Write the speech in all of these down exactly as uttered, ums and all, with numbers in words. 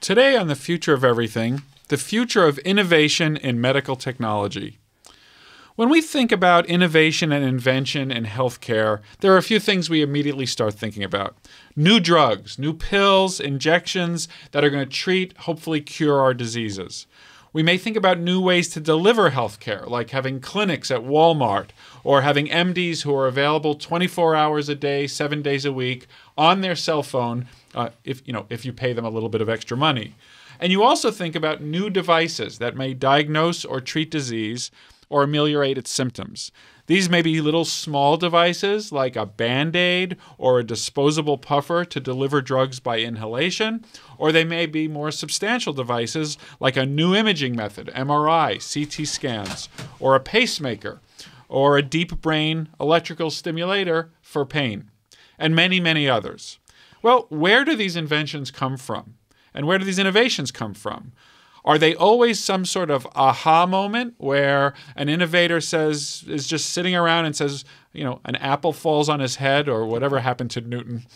Today on The Future of Everything, the future of innovation in medical technology. When we think about innovation and invention in healthcare, there are a few things we immediately start thinking about. New drugs, new pills, injections that are going to treat, hopefully cure our diseases. We may think about new ways to deliver healthcare, like having clinics at Walmart or having M Ds who are available twenty-four hours a day, seven days a week on their cell phone. Uh, if you know, if you pay them a little bit of extra money. And you also think about new devices that may diagnose or treat disease or ameliorate its symptoms. These may be little small devices like a Band-Aid or a disposable puffer to deliver drugs by inhalation, or they may be more substantial devices like a new imaging method, M R I, C T scans, or a pacemaker, or a deep brain electrical stimulator for pain, and many, many others. Well, where do these inventions come from? And where do these innovations come from? Are they always some sort of aha moment where an innovator says, is just sitting around and says, you know, an apple falls on his head or whatever happened to Newton.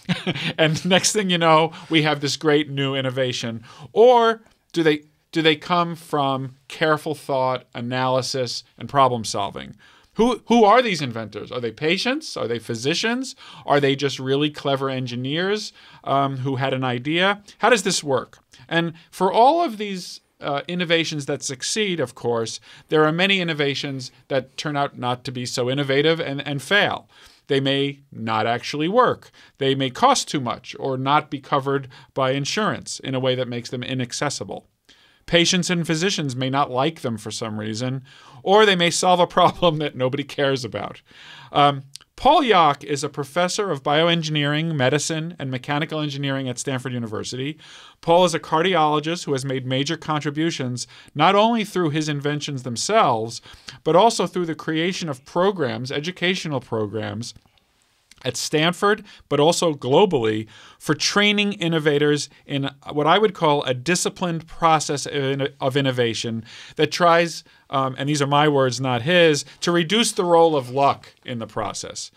And next thing you know, we have this great new innovation. Or do they, do they come from careful thought, analysis, and problem solving? Who, who are these inventors? Are they patients? Are they physicians? Are they just really clever engineers um, who had an idea? How does this work? And for all of these uh, innovations that succeed, of course, there are many innovations that turn out not to be so innovative and, and fail. They may not actually work. They may cost too much or not be covered by insurance in a way that makes them inaccessible. Patients and physicians may not like them for some reason, or they may solve a problem that nobody cares about. Um, Paul Yock is a professor of bioengineering, medicine, and mechanical engineering at Stanford University. Paul is a cardiologist who has made major contributions not only through his inventions themselves, but also through the creation of programs, educational programs, at Stanford, but also globally, for training innovators in what I would call a disciplined process of innovation that tries, um, and these are my words, not his, to reduce the role of luck in the process.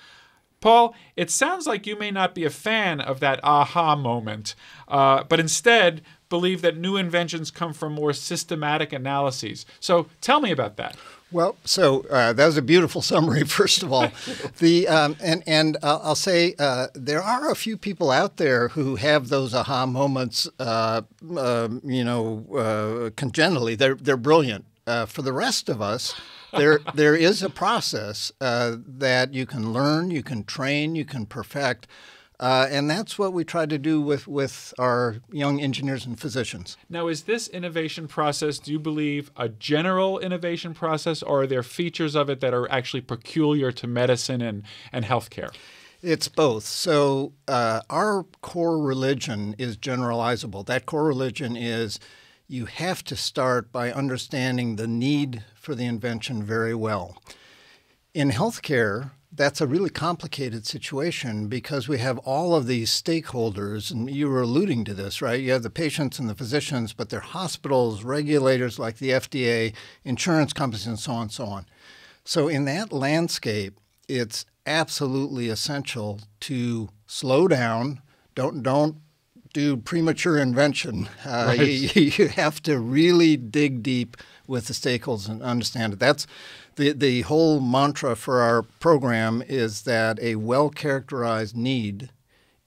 Paul, it sounds like you may not be a fan of that aha moment, uh, but instead believe that new inventions come from more systematic analyses. So tell me about that. Well, so uh, that was a beautiful summary, first of all. the um, And, and uh, I'll say uh, there are a few people out there who have those aha moments, uh, uh, you know, uh, congenitally. They're, they're brilliant. Uh, for the rest of us, there, there is a process uh, that you can learn, you can train, you can perfect. Uh, and that's what we try to do with, with our young engineers and physicians. Now, is this innovation process, do you believe, a general innovation process, or are there features of it that are actually peculiar to medicine and, and healthcare? It's both. So uh, our core religion is generalizable. That core religion is you have to start by understanding the need for the invention very well. In healthcare, that's a really complicated situation because we have all of these stakeholders, and you were alluding to this, right? You have the patients and the physicians, but they're hospitals, regulators like the F D A, insurance companies, and so on and so on. So in that landscape, it's absolutely essential to slow down. Don't, don't do premature invention. Uh, right. you, you have to really dig deep with the stakeholders and understand it. That's the, the whole mantra for our program is that a well-characterized need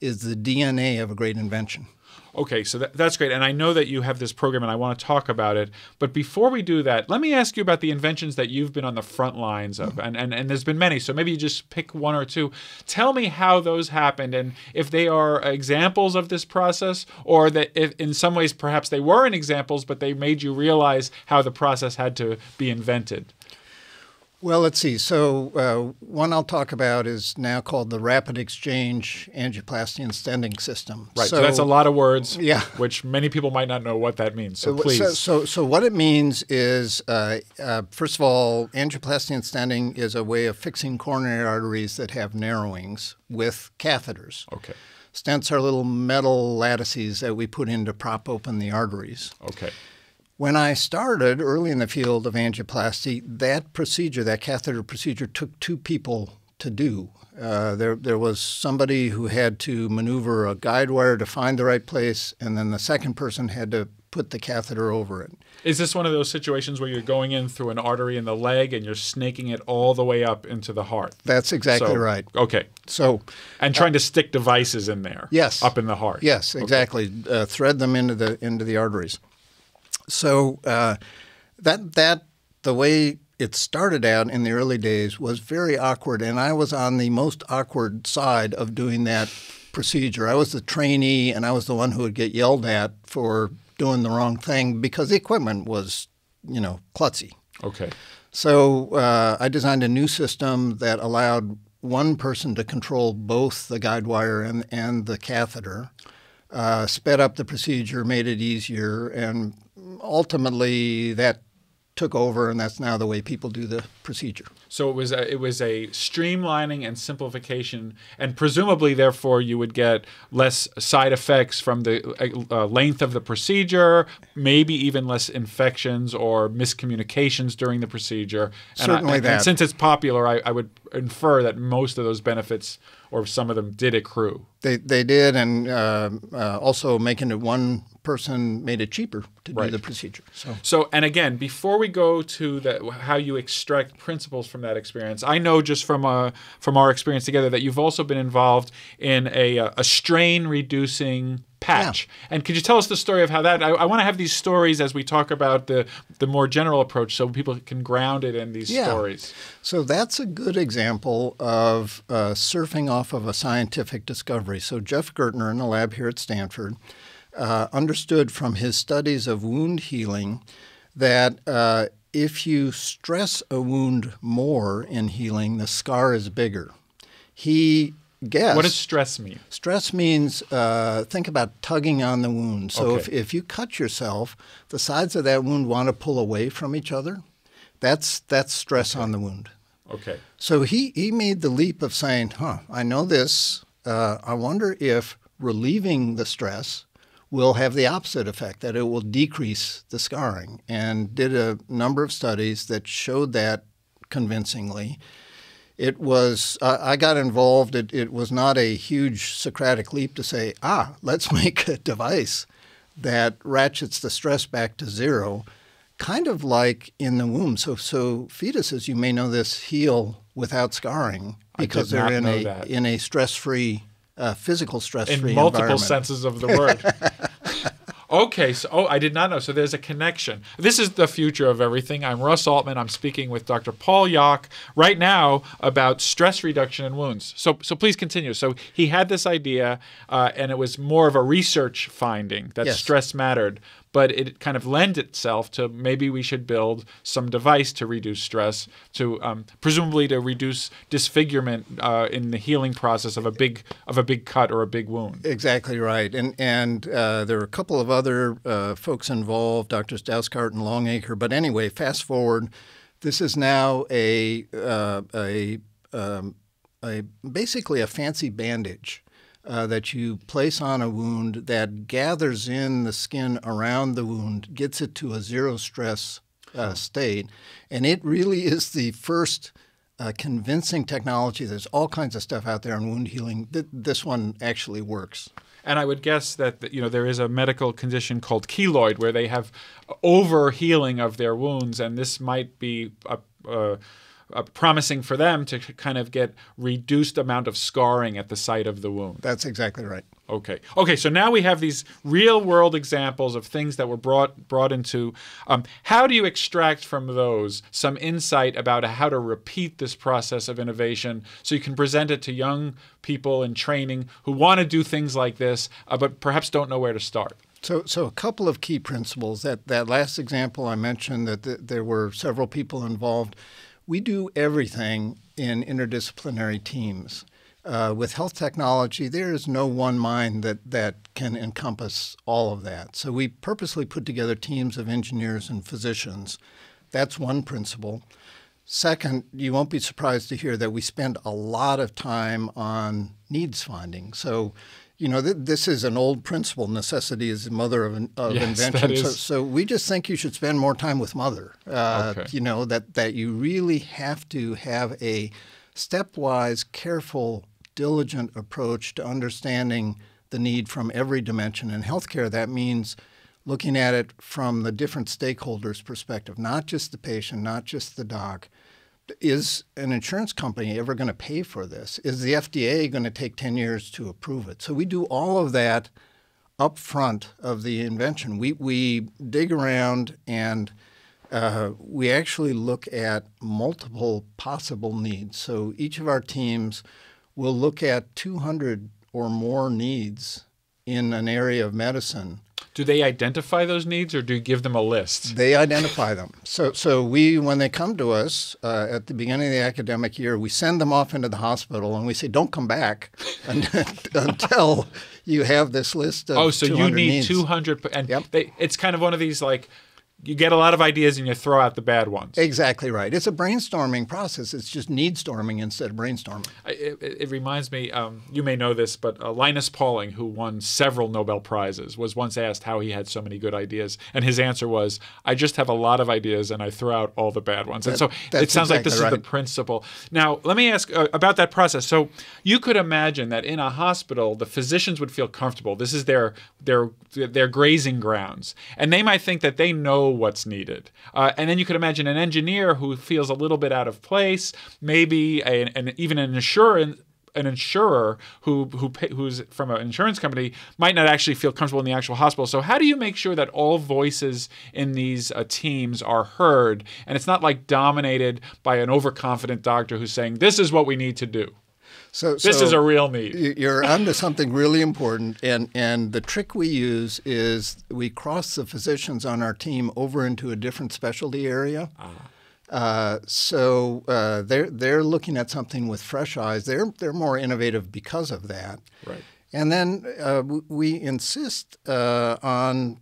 is the D N A of a great invention. Okay, so that, that's great. And I know that you have this program and I want to talk about it. But before we do that, let me ask you about the inventions that you've been on the front lines of. And, and, and there's been many, so maybe you just pick one or two. Tell me how those happened and if they are examples of this process or that if in some ways perhaps they weren't examples, but they made you realize how the process had to be invented. Well, let's see. So uh, one I'll talk about is now called the Rapid Exchange Angioplasty and Stenting System. Right. So, so that's a lot of words, yeah. Which many people might not know what that means. So please. So, so, so what it means is, uh, uh, first of all, angioplasty and stenting is a way of fixing coronary arteries that have narrowings with catheters. Okay. Stents are little metal lattices that we put in to prop open the arteries. Okay. When I started early in the field of angioplasty, that procedure, that catheter procedure, took two people to do. Uh, there, there was somebody who had to maneuver a guide wire to find the right place, and then the second person had to put the catheter over it. Is this one of those situations where you're going in through an artery in the leg and you're snaking it all the way up into the heart? That's exactly so, right. Okay. So, and trying uh, to stick devices in there. Yes. Up in the heart. Yes, exactly. Okay. Uh, thread them into the into the arteries. So uh, that that the way it started out in the early days was very awkward, and I was on the most awkward side of doing that procedure. I was the trainee, and I was the one who would get yelled at for doing the wrong thing because the equipment was, you know, klutzy. Okay. So uh, I designed a new system that allowed one person to control both the guide wire and, and the catheter, uh, sped up the procedure, made it easier, and ultimately that took over, and that's now the way people do the procedure. So it was a, it was a streamlining and simplification, and presumably, therefore, you would get less side effects from the uh, length of the procedure, maybe even less infections or miscommunications during the procedure. And Certainly I, and, that. And since it's popular, I, I would infer that most of those benefits or some of them did accrue. They, they did, and uh, uh, also making it one person made it cheaper to right. do the procedure. So. so, and again, before we go to the, how you extract principles from that experience, I know just from uh, from our experience together that you've also been involved in a, a strain-reducing patch. Yeah. And could you tell us the story of how that, I, I want to have these stories as we talk about the, the more general approach so people can ground it in these yeah. stories. So that's a good example of uh, surfing off of a scientific discovery. So Jeff Gertner in the lab here at Stanford Uh, understood from his studies of wound healing that uh, if you stress a wound more in healing, the scar is bigger. He guessed... What does stress mean? Stress means, uh, think about tugging on the wound. So okay. if, if you cut yourself, the sides of that wound want to pull away from each other. That's, that's stress okay. on the wound. Okay. So he, he made the leap of saying, huh, I know this. Uh, I wonder if relieving the stress will have the opposite effect, that it will decrease the scarring, and did a number of studies that showed that convincingly. It was, uh, I got involved, it, it was not a huge Socratic leap to say, ah, let's make a device that ratchets the stress back to zero, kind of like in the womb. So, so fetuses, you may know this, heal without scarring because they're in a, in a stress-free Uh, physical stress-free environment. In multiple senses of the word. Okay. So, oh, I did not know. So there's a connection. This is the future of everything. I'm Russ Altman. I'm speaking with Doctor Paul Yock right now about stress reduction in wounds. So, so please continue. So he had this idea, uh, and it was more of a research finding that yes. stress mattered, but it kind of lends itself to maybe we should build some device to reduce stress, to um, presumably to reduce disfigurement uh, in the healing process of a big of a big cut or a big wound. Exactly right. And and uh, there are a couple of other uh, folks involved, Doctors Stouscart and Longacre. But anyway, fast forward, this is now a uh, a, um, a basically a fancy bandage Uh, that you place on a wound that gathers in the skin around the wound, gets it to a zero stress uh, state. And it really is the first uh, convincing technology. There's all kinds of stuff out there in wound healing. Th this one actually works. And I would guess that, you know, there is a medical condition called keloid where they have over-healing of their wounds, and this might be a... a Uh, promising for them to kind of get reduced amount of scarring at the site of the wound. That's exactly right. Okay. Okay, so now we have these real-world examples of things that were brought brought into. Um, how do you extract from those some insight about how to repeat this process of innovation so you can present it to young people in training who want to do things like this uh, but perhaps don't know where to start? So, so a couple of key principles. That, that last example I mentioned that th there were several people involved. We do everything in interdisciplinary teams. Uh, with health technology, there is no one mind that, that can encompass all of that. So we purposely put together teams of engineers and physicians. That's one principle. Second, you won't be surprised to hear that we spend a lot of time on needs finding. So, you know, th this is an old principle. Necessity is the mother of, an, of yes, invention. That is. So, so we just think you should spend more time with mother. Uh, okay. You know, that, that you really have to have a stepwise, careful, diligent approach to understanding the need from every dimension in healthcare. That means looking at it from the different stakeholders' perspective, not just the patient, not just the doc. Is an insurance company ever going to pay for this? Is the F D A going to take ten years to approve it? So we do all of that up front of the invention. We, we dig around and uh, we actually look at multiple possible needs. So each of our teams will look at two hundred or more needs in an area of medicine. Do they identify those needs, or do you give them a list? They identify them. So, so we, when they come to us uh, at the beginning of the academic year, we send them off into the hospital and we say, don't come back until you have this list of two hundred needs. Oh, so you need two hundred. And yep. they, it's kind of one of these, like, you get a lot of ideas and you throw out the bad ones. Exactly right. It's a brainstorming process. It's just need-storming instead of brainstorming. It, it, it reminds me, um, you may know this, but uh, Linus Pauling, who won several Nobel Prizes, was once asked how he had so many good ideas. And his answer was, I just have a lot of ideas and I throw out all the bad ones. That, and so it sounds exactly like this right. is the principle. Now, let me ask uh, about that process. So you could imagine that in a hospital, the physicians would feel comfortable. This is their, their, their grazing grounds. And they might think that they know what's needed. Uh, and then you could imagine an engineer who feels a little bit out of place, maybe a, an, even an insurance an insurer who, who pay, who's from an insurance company might not actually feel comfortable in the actual hospital. So how do you make sure that all voices in these uh, teams are heard, and it's not like dominated by an overconfident doctor who's saying, this is what we need to do? So, this so is a real need. You're onto something really important, and, and the trick we use is we cross the physicians on our team over into a different specialty area. Ah. Uh, so uh, they're they're looking at something with fresh eyes. They're they're more innovative because of that. Right. And then uh, we insist uh, on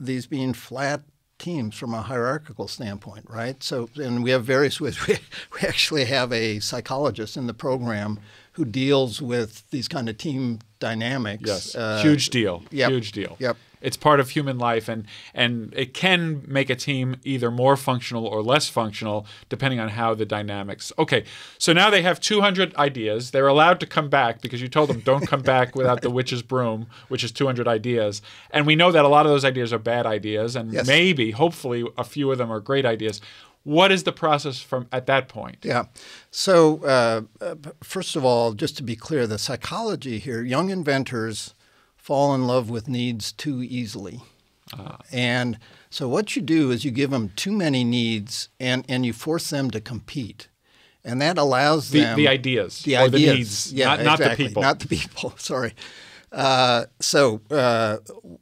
these being flat teams from a hierarchical standpoint, right? So, and we have various ways. We, we actually have a psychologist in the program who deals with these kind of team dynamics. Yes, uh, huge deal. Yep. Huge deal. Yep. It's part of human life, and and it can make a team either more functional or less functional depending on how the dynamics. Okay, so now they have two hundred ideas. They're allowed to come back because you told them don't come back without the witch's broom, which is two hundred ideas. And we know that a lot of those ideas are bad ideas, and yes. maybe, hopefully, a few of them are great ideas. What is the process from at that point? Yeah. So uh, first of all, just to be clear, the psychology here, young inventors fall in love with needs too easily. Ah. And so what you do is you give them too many needs, and, and you force them to compete. And that allows the, them— The ideas the or ideas. the needs, yeah, not, exactly. not the people. Not the people, sorry. Uh, so uh,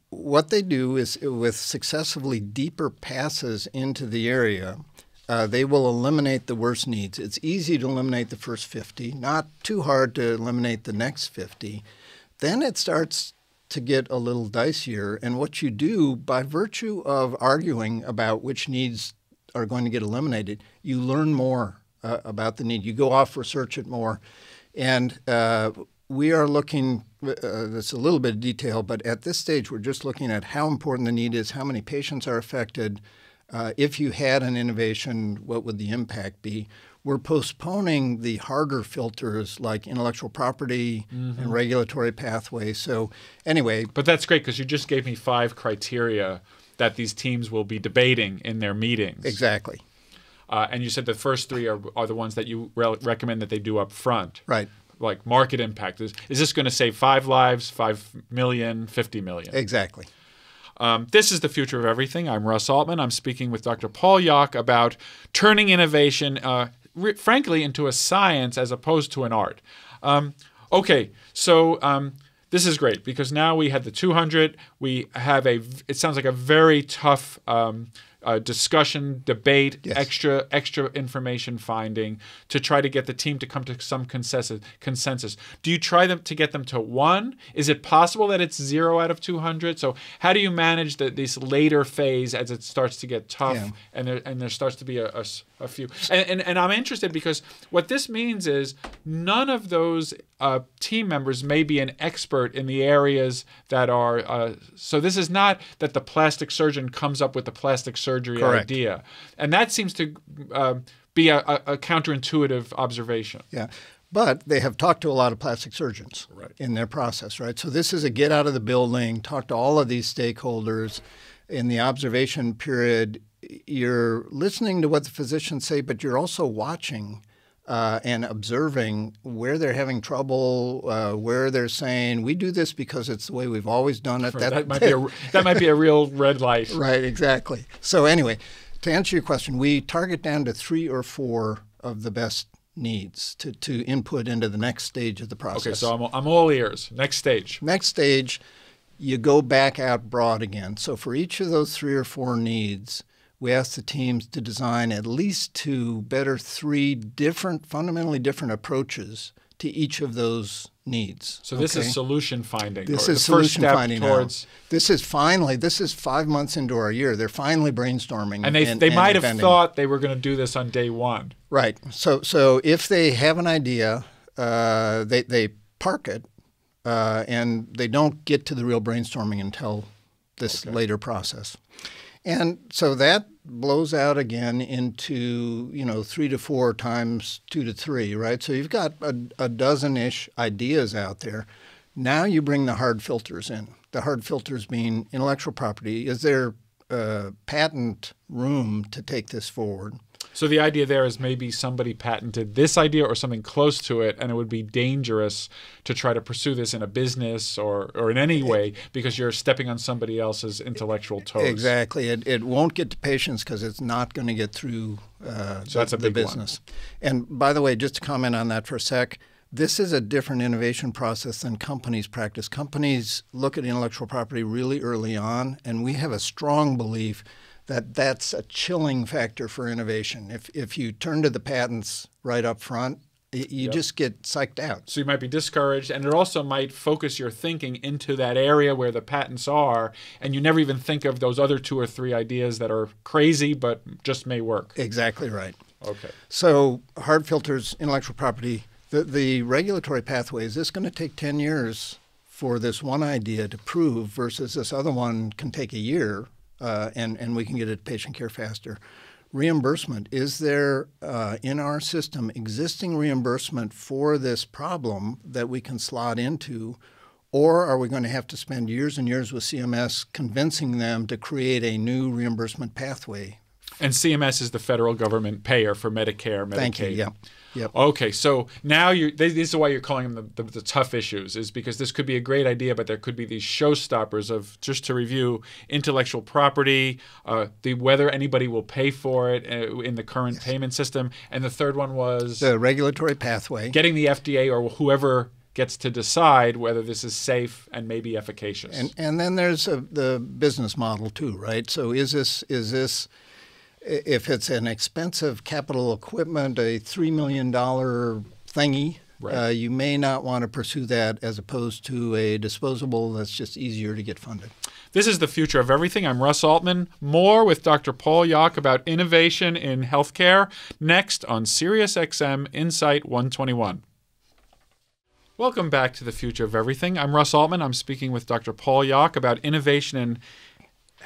what they do is with successively deeper passes into the area, uh, they will eliminate the worst needs. It's easy to eliminate the first fifty, not too hard to eliminate the next fifty. Then it starts to get a little dicier, and what you do by virtue of arguing about which needs are going to get eliminated, you learn more uh, about the need. You go off, research it more, and uh, we are looking, uh, that's a little bit of detail, but at this stage we're just looking at how important the need is, how many patients are affected, uh, if you had an innovation, what would the impact be? We're postponing the harder filters like intellectual property mm-hmm. and regulatory pathways. So anyway. But that's great, because you just gave me five criteria that these teams will be debating in their meetings. Exactly. Uh, and you said the first three are, are the ones that you re recommend that they do up front. Right. Like market impact. Is, is this going to save five lives, five million, fifty million? Exactly. Um, this is The Future of Everything. I'm Russ Altman. I'm speaking with Doctor Paul Yock about turning innovation uh, – frankly, into a science as opposed to an art. Um, okay, so um, this is great, because now we have the two hundred. We have a, it sounds like a very tough um, uh, discussion, debate, yes. extra extra information finding to try to get the team to come to some consensus. consensus. Do you try them to get them to one? Is it possible that it's zero out of two hundred? So how do you manage the, this later phase as it starts to get tough yeah. and, there, and there starts to be a... a A few, and, and and I'm interested, because what this means is none of those uh, team members may be an expert in the areas that are. Uh, so this is not that the plastic surgeon comes up with the plastic surgery Correct. idea, and that seems to uh, be a, a counterintuitive observation. Yeah. But they have talked to a lot of plastic surgeons right. in their process, right? So this is a get out of the building, talk to all of these stakeholders. In the observation period, you're listening to what the physicians say, but you're also watching uh, and observing where they're having trouble, uh, where they're saying, we do this because it's the way we've always done it. Right. That, that, might be a, that might be a real red light. Right, exactly. So anyway, to answer your question, we target down to three or four of the best needs to, to input into the next stage of the process. Okay, so I'm, I'm all ears. Next stage. Next stage, you go back out broad again. So for each of those three or four needs, we ask the teams to design at least two, better three different, fundamentally different approaches to each of those needs. So this okay? is solution finding. This is solution first step finding towards. Now. This is finally, this is five months into our year. They're finally brainstorming. And they, and, they and might inventing. have thought they were going to do this on day one. Right. So, so if they have an idea, uh, they, they park it uh, and they don't get to the real brainstorming until this okay. later process. And so that blows out again into, you know, three to four times two to three, right? So you've got a, a dozen-ish ideas out there. Now you bring the hard filters in, the hard filters being intellectual property. Is there a patent room to take this forward? So the idea there is maybe somebody patented this idea or something close to it, and it would be dangerous to try to pursue this in a business or, or in any way because you're stepping on somebody else's intellectual toes. Exactly. It, it won't get to patients because it's not going to get through uh, so that's the, a big the business. One. And by the way, just to comment on that for a sec, this is a different innovation process than companies practice. Companies look at intellectual property really early on, and we have a strong belief that that's a chilling factor for innovation. If, if you turn to the patents right up front, you yep. just get psyched out. So you might be discouraged, and it also might focus your thinking into that area where the patents are, and you never even think of those other two or three ideas that are crazy but just may work. Exactly right. Okay. So hard filters, intellectual property, the, the regulatory pathway, is this going to take ten years for this one idea to prove versus this other one can take a year? Uh, and, and we can get it to patient care faster. Reimbursement, is there uh, in our system existing reimbursement for this problem that we can slot into, or are we going to have to spend years and years with C M S convincing them to create a new reimbursement pathway? And C M S is the federal government payer for Medicare, Medicaid. Thank you, yeah. Yep. Okay, so now you this is why you're calling them the, the, the tough issues, is because this could be a great idea, but there could be these showstoppers of, just to review, intellectual property, uh, the whether anybody will pay for it in the current yes. payment system, and the third one was the regulatory pathway, getting the F D A or whoever gets to decide whether this is safe and maybe efficacious. And and then there's a, the business model too, right? So is this is this. If it's an expensive capital equipment, a three million dollar thingy, right. uh, you may not want to pursue that as opposed to a disposable that's just easier to get funded. This is The Future of Everything. I'm Russ Altman. More with Doctor Paul Yock about innovation in healthcare next on SiriusXM Insight one twenty-one. Welcome back to The Future of Everything. I'm Russ Altman. I'm speaking with Doctor Paul Yock about innovation in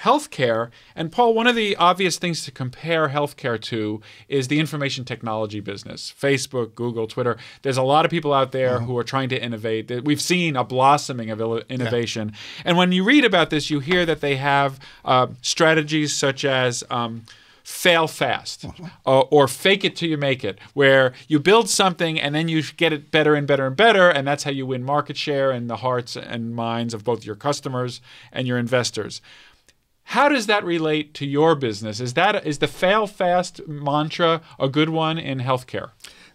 healthcare. And Paul, one of the obvious things to compare healthcare to is the information technology business. Facebook, Google, Twitter. There's a lot of people out there mm-hmm. who are trying to innovate. We've seen a blossoming of innovation. Yeah. And when you read about this, you hear that they have uh, strategies such as um, fail fast mm-hmm. uh, or fake it till you make it, where you build something and then you get it better and better and better, and that's how you win market share and the hearts and minds of both your customers and your investors. How does that relate to your business? Is that is the fail fast mantra a good one in healthcare?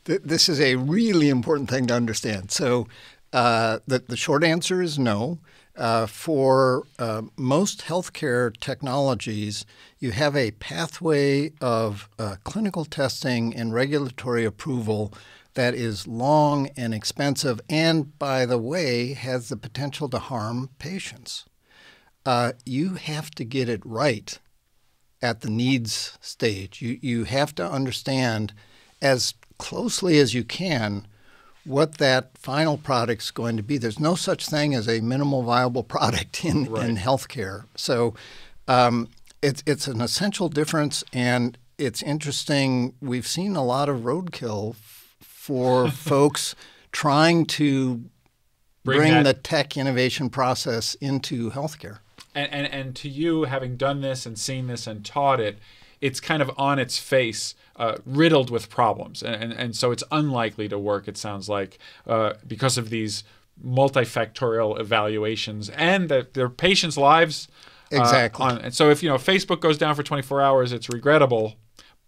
This is a really important thing to understand. So uh, the, the short answer is no. Uh, for uh, most healthcare technologies, you have a pathway of uh, clinical testing and regulatory approval that is long and expensive and, by the way, has the potential to harm patients. Uh, you have to get it right at the needs stage. You, you have to understand as closely as you can what that final product's going to be. There's no such thing as a minimal viable product in, right. in healthcare. So um, it's, it's an essential difference, and it's interesting. We've seen a lot of roadkill f for folks trying to bring, bring the tech innovation process into healthcare. And, and, and to you, having done this and seen this and taught it, it's kind of on its face, uh, riddled with problems. And, and, and so it's unlikely to work, it sounds like, uh, because of these multifactorial evaluations and the, their patients' lives. Exactly. Uh, on, and so if, you know, Facebook goes down for twenty-four hours, it's regrettable,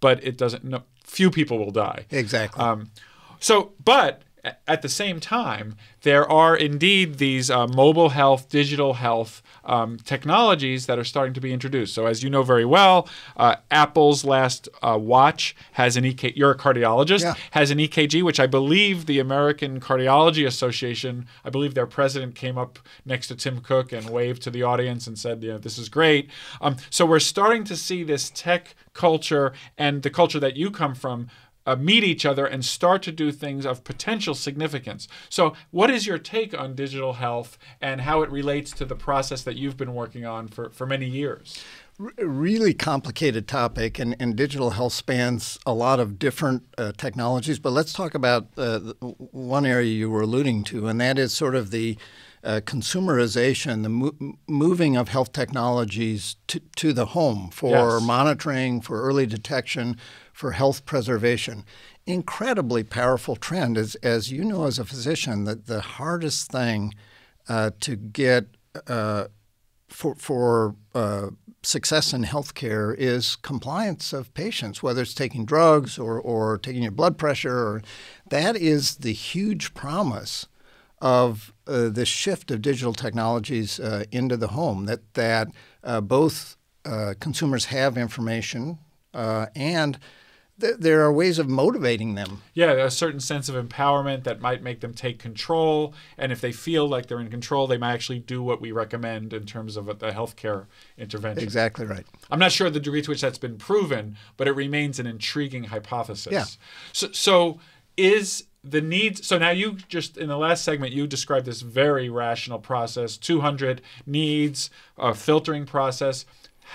but it doesn't, no, few people will die. Exactly. Um, so, but at the same time, there are indeed these uh, mobile health, digital health um, technologies that are starting to be introduced. So as you know very well, uh, Apple's last uh, watch has an E K G. You're a cardiologist. Yeah. Has an E K G, which I believe the American Cardiology Association, I believe their president came up next to Tim Cook and waved to the audience and said, you know, this is great. Um, so we're starting to see this tech culture and the culture that you come from Uh, meet each other and start to do things of potential significance. So what is your take on digital health and how it relates to the process that you've been working on for, for many years? R really complicated topic, and, and digital health spans a lot of different uh, technologies. But let's talk about uh, one area you were alluding to, and that is sort of the uh, consumerization, the mo moving of health technologies to, to the home for yes. monitoring, for early detection, for health preservation. Incredibly powerful trend. As, as you know as a physician, that the hardest thing uh, to get uh, for, for uh, success in healthcare is compliance of patients, whether it's taking drugs or, or taking your blood pressure. Or, that is the huge promise of uh, the shift of digital technologies uh, into the home, that, that uh, both uh, consumers have information uh, and Th there are ways of motivating them. Yeah, a certain sense of empowerment that might make them take control. And if they feel like they're in control, they might actually do what we recommend in terms of the healthcare intervention. Exactly right. I'm not sure the degree to which that's been proven, but it remains an intriguing hypothesis. Yeah. So, so is the needs, so now you just, in the last segment, you described this very rational process, two hundred needs, a filtering process.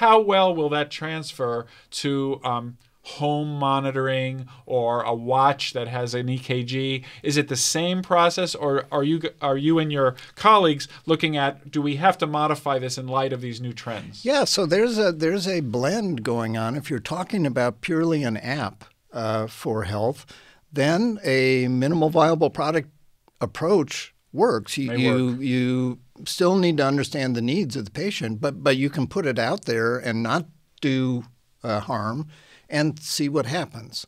How well will that transfer to um, home monitoring or a watch that has an E K G? Is it the same process, or are you are you and your colleagues looking at, do we have to modify this in light of these new trends? Yeah, so there's a there's a blend going on. If you're talking about purely an app uh, for health, then a minimal viable product approach works. You you, work. you still need to understand the needs of the patient, but but you can put it out there and not do uh, harm and see what happens.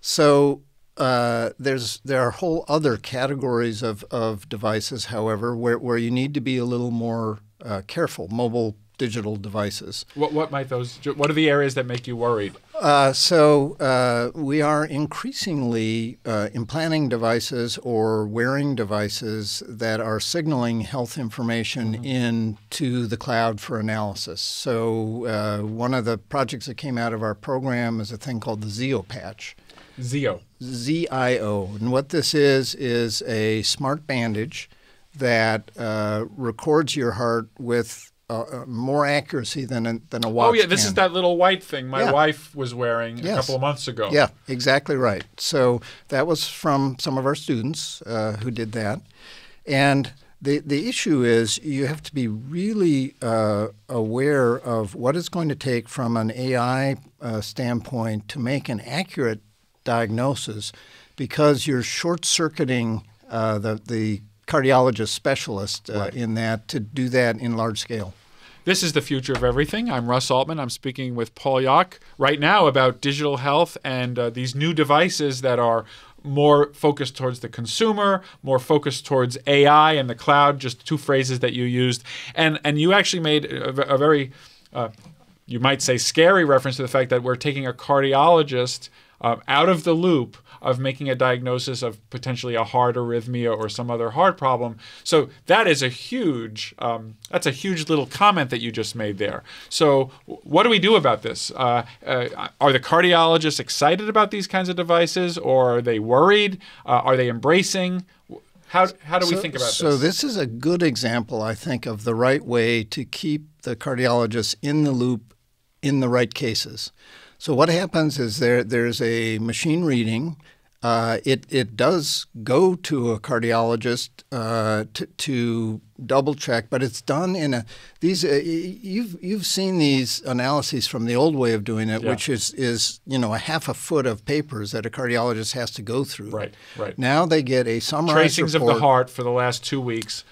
So uh, there's there are whole other categories of, of devices, however, where, where you need to be a little more uh, careful. Mobile digital devices. What what might those? What are the areas that make you worried? Uh, so uh, we are increasingly uh, implanting devices or wearing devices that are signaling health information mm-hmm. into the cloud for analysis. So uh, one of the projects that came out of our program is a thing called the Zio patch. Zio. Z I O. And what this is is a smart bandage that uh, records your heart with Uh, more accuracy than a, than a watch. Oh yeah, this can. is that little white thing my yeah. wife was wearing yes. a couple of months ago. Yeah, exactly right. So that was from some of our students uh, who did that, and the the issue is you have to be really uh, aware of what it's going to take from an A I uh, standpoint to make an accurate diagnosis, because you're short circuiting uh, the the. cardiologist specialist uh, right. in that, to do that in large scale. This is The Future of Everything. I'm Russ Altman. I'm speaking with Paul Yock right now about digital health and uh, these new devices that are more focused towards the consumer, more focused towards A I and the cloud, just two phrases that you used. And, and you actually made a, a very, uh, you might say, scary reference to the fact that we're taking a cardiologist uh, out of the loop of making a diagnosis of potentially a heart arrhythmia or some other heart problem. So that is a huge, um, that's a huge little comment that you just made there. So what do we do about this? Uh, uh, are the cardiologists excited about these kinds of devices, or are they worried? Uh, are they embracing? How, how do we so, think about this? So this is a good example, I think, of the right way to keep the cardiologists in the loop in the right cases. So what happens is there there's a machine reading. Uh, it it does go to a cardiologist uh, t to double check, but it's done in a these uh, you've you've seen these analyses from the old way of doing it, yeah. which is is you know a half a foot of papers that a cardiologist has to go through. Right, right. Now they get a summarized tracings report. Of the heart for the last two weeks.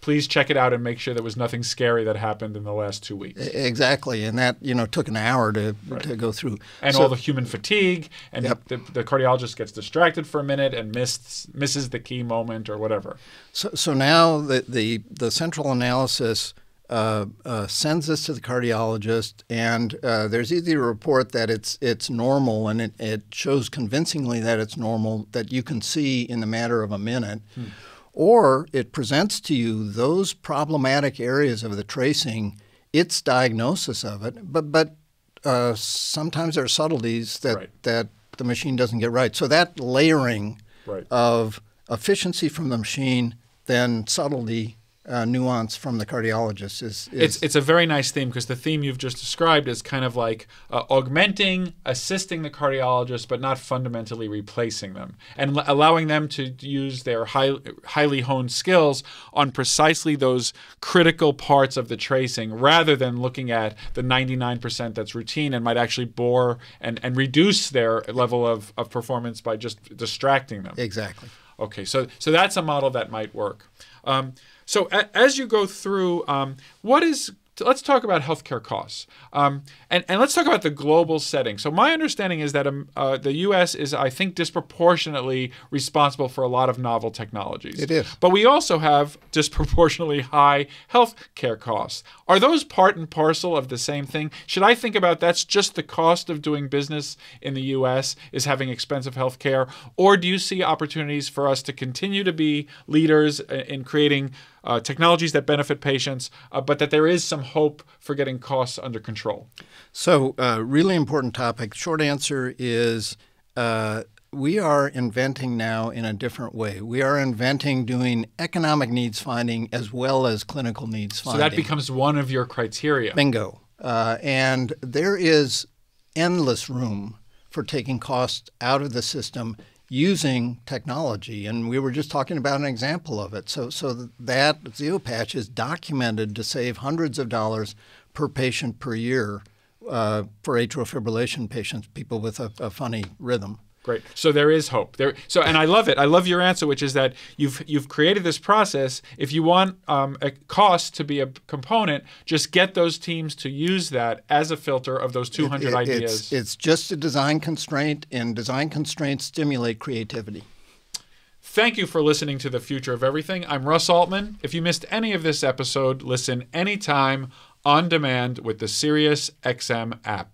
Please check it out and make sure there was nothing scary that happened in the last two weeks. Exactly, and that you know took an hour to, right. to go through. And so, all the human fatigue, and yep. the, the cardiologist gets distracted for a minute and missed, misses the key moment or whatever. So, so now the, the, the central analysis uh, uh, sends this to the cardiologist, and uh, there's either a report that it's, it's normal, and it, it shows convincingly that it's normal, that you can see in the matter of a minute, hmm. or it presents to you those problematic areas of the tracing, its diagnosis of it, but but uh, sometimes there are subtleties that, right. that the machine doesn't get right. So that layering right. of efficiency from the machine, then subtlety, uh, nuance from the cardiologist is, is it's it's a very nice theme, because the theme you've just described is kind of like uh, augmenting, assisting the cardiologist, but not fundamentally replacing them, and l allowing them to use their high, highly honed skills on precisely those critical parts of the tracing, rather than looking at the ninety-nine percent that's routine and might actually bore and and reduce their level of of performance by just distracting them. Exactly. Okay, so so that's a model that might work. Um, So as you go through, um, what is let's talk about healthcare costs, um, and and let's talk about the global setting. So my understanding is that um, uh, the U S is, I think, disproportionately responsible for a lot of novel technologies. It is, but we also have disproportionately high healthcare costs. Are those part and parcel of the same thing? Should I think about that's just the cost of doing business in the U S is having expensive healthcare, or do you see opportunities for us to continue to be leaders in creating Uh, technologies that benefit patients, uh, but that there is some hope for getting costs under control? So uh, really important topic. Short answer is uh, we are inventing now in a different way. We are inventing doing economic needs finding as well as clinical needs finding. So that becomes one of your criteria. Bingo. Uh, and there is endless room for taking costs out of the system using technology, and we were just talking about an example of it. So, so that Zio patch is documented to save hundreds of dollars per patient per year uh, for atrial fibrillation patients, people with a, a funny rhythm. Great. So there is hope. There. So, and I love it. I love your answer, which is that you've you've created this process. If you want um, a cost to be a component, just get those teams to use that as a filter of those two hundred it, it, ideas. It's, it's just a design constraint, and design constraints stimulate creativity. Thank you for listening to The Future of Everything. I'm Russ Altman. If you missed any of this episode, listen anytime on demand with the SiriusXM app.